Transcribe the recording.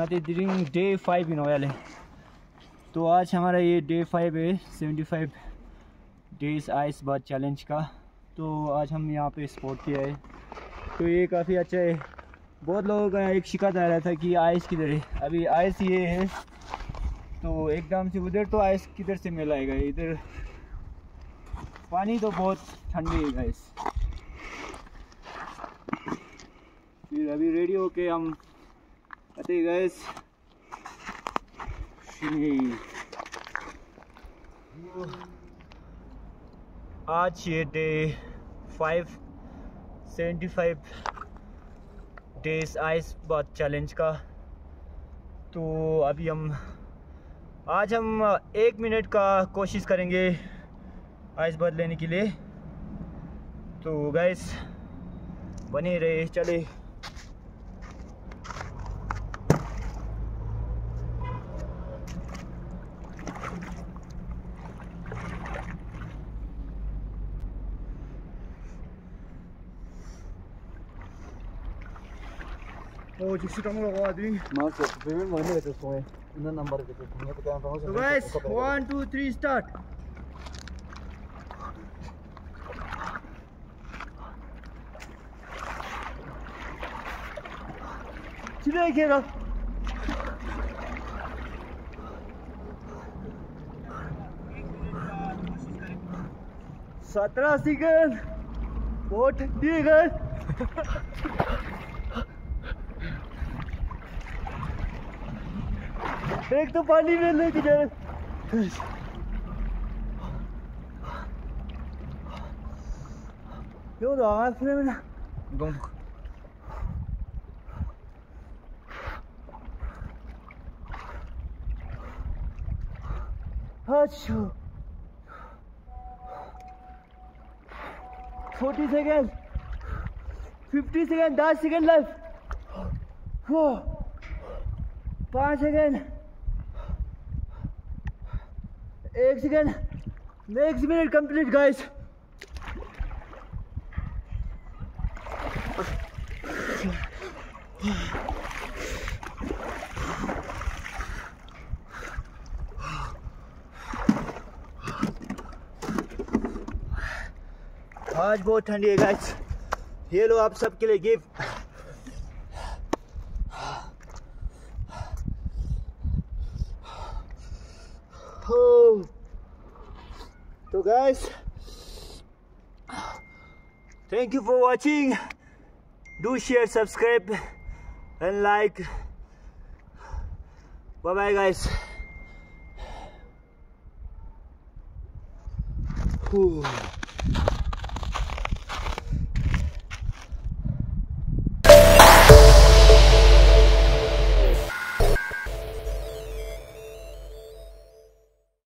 हम आते during day 5 in oil है। तो आज हमारा ये डे 5 है 75 डेज आइस बाथ चैलेंज का। तो आज हम यहाँ पे स्पॉट किया है तो ये काफ़ी अच्छा है। बहुत लोगों का एक शिकायत आ रहा था कि आइस किधर है, अभी आइस ये है तो एकदम से उधर तो आइस किधर से मिल आएगा, इधर पानी तो बहुत ठंडी है गाइस। फिर अभी रेडी होके हम आते गाइस आज ये day 5 75 days ice bath challenge का। तो अभी आज हम 1 मिनट का कोशिश करेंगे आइस बाथ लेने के लिए। तो गाइस बने रहे, चले। ओ जिससे कम लगा दी मां से पेमेंट मांगने रहते सोए इन नंबर के पे तो क्या पहुंच। तो गाइस 1 2 3 स्टार्ट। चिल्ला के रहो सत्रह सेकंड वोट दिए गए। एक तो पानी में लेके जा रहे। यो तो आवाज सुने मेरा गम। अच्छा 40 second 50 second 10 second life 5 second 1 second next minute complete guys. आज बहुत ठंडी है गाइस। ये लो आप सबके लिए गिफ्ट। तो guys, thank you for watching. Do share, subscribe, and like. Bye bye guys. Whew.